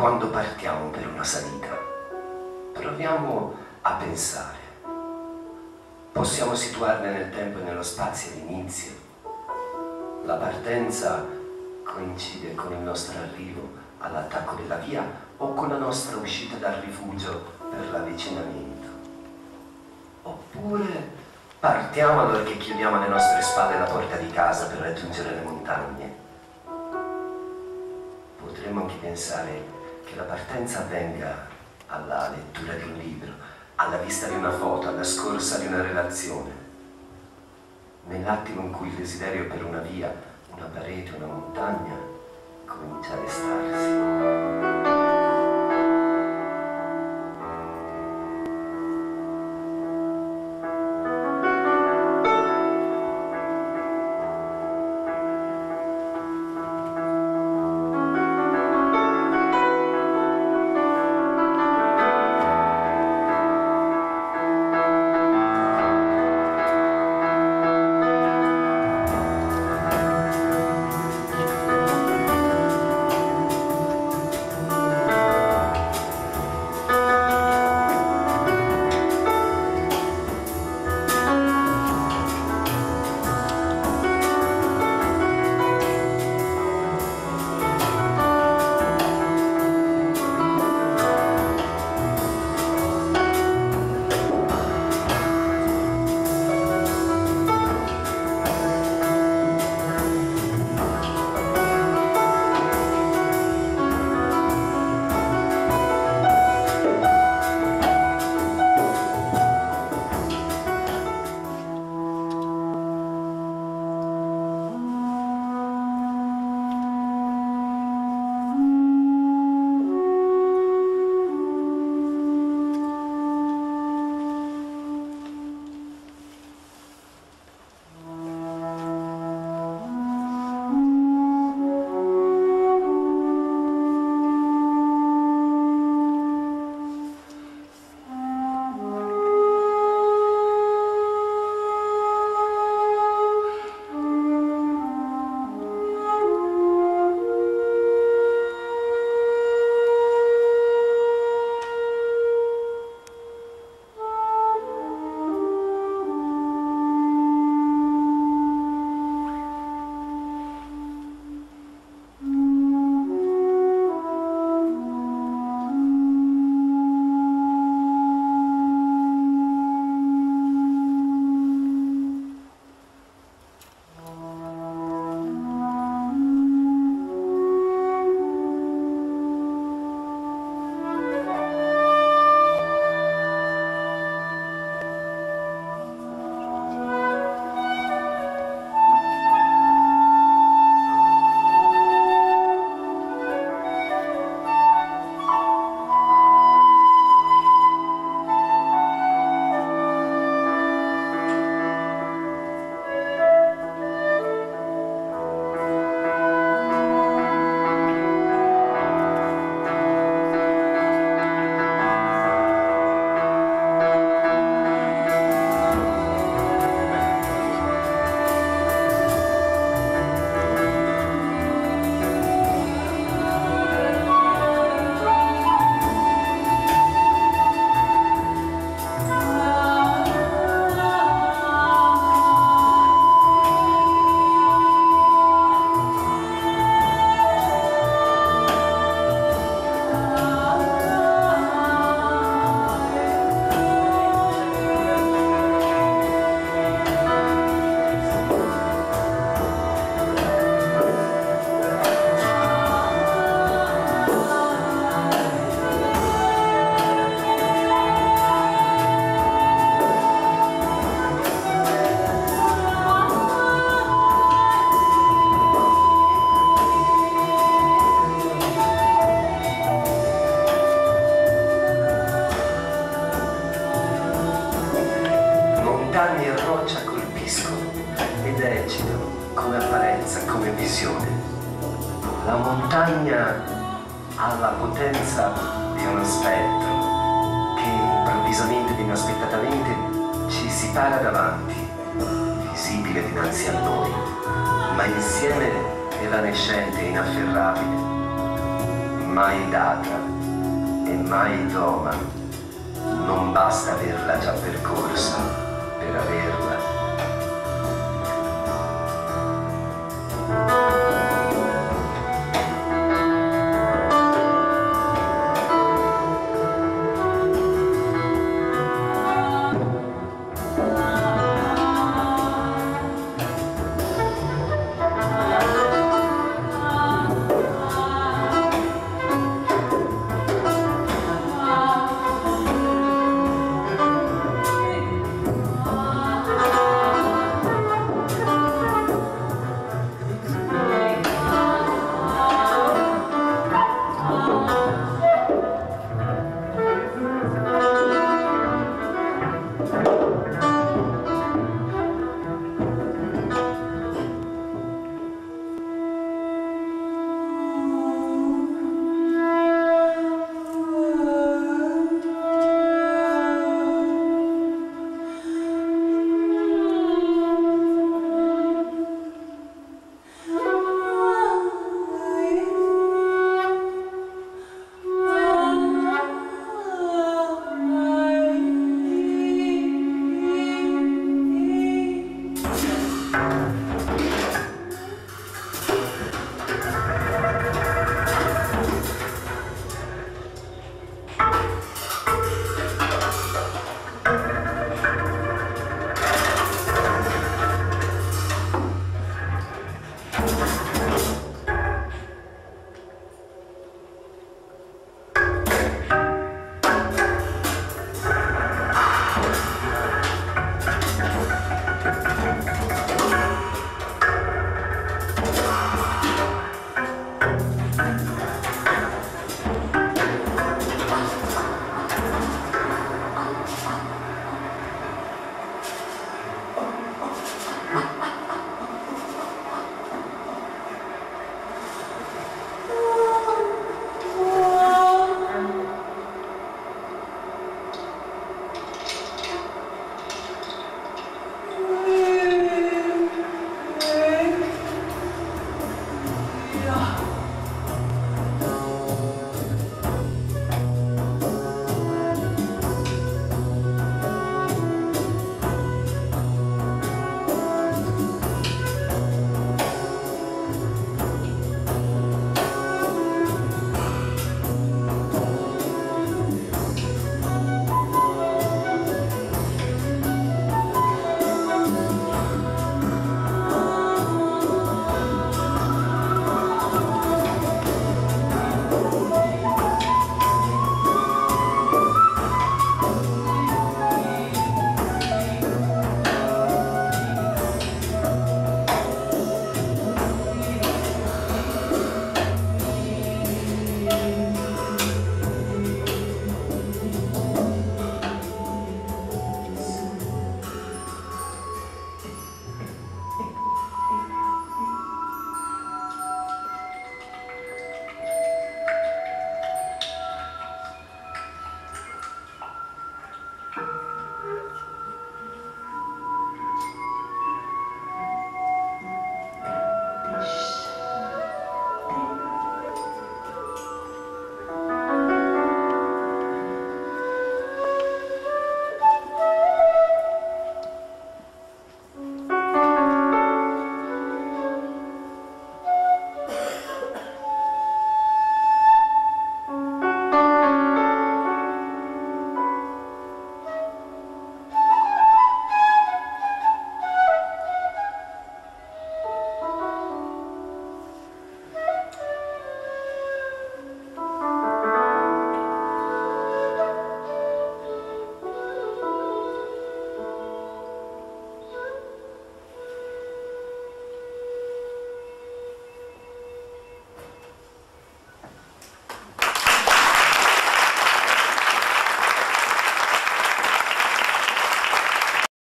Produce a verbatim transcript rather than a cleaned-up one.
Quando partiamo per una salita, proviamo a pensare. Possiamo situarne nel tempo e nello spazio all'inizio. La partenza coincide con il nostro arrivo all'attacco della via o con la nostra uscita dal rifugio per l'avvicinamento. Oppure partiamo allora che chiudiamo alle nostre spalle la porta di casa per raggiungere le montagne. Potremmo anche pensare che la partenza avvenga alla lettura di un libro, alla vista di una foto, alla scorsa di una relazione. Nell'attimo in cui il desiderio per una via, una parete, una montagna comincia ad estarsi. La montagna ha la potenza di uno spettro che improvvisamente ed inaspettatamente ci si para davanti, visibile dinanzi a noi, ma insieme evanescente e inafferrabile. mai data e mai trova, non basta averla già percorsa per averla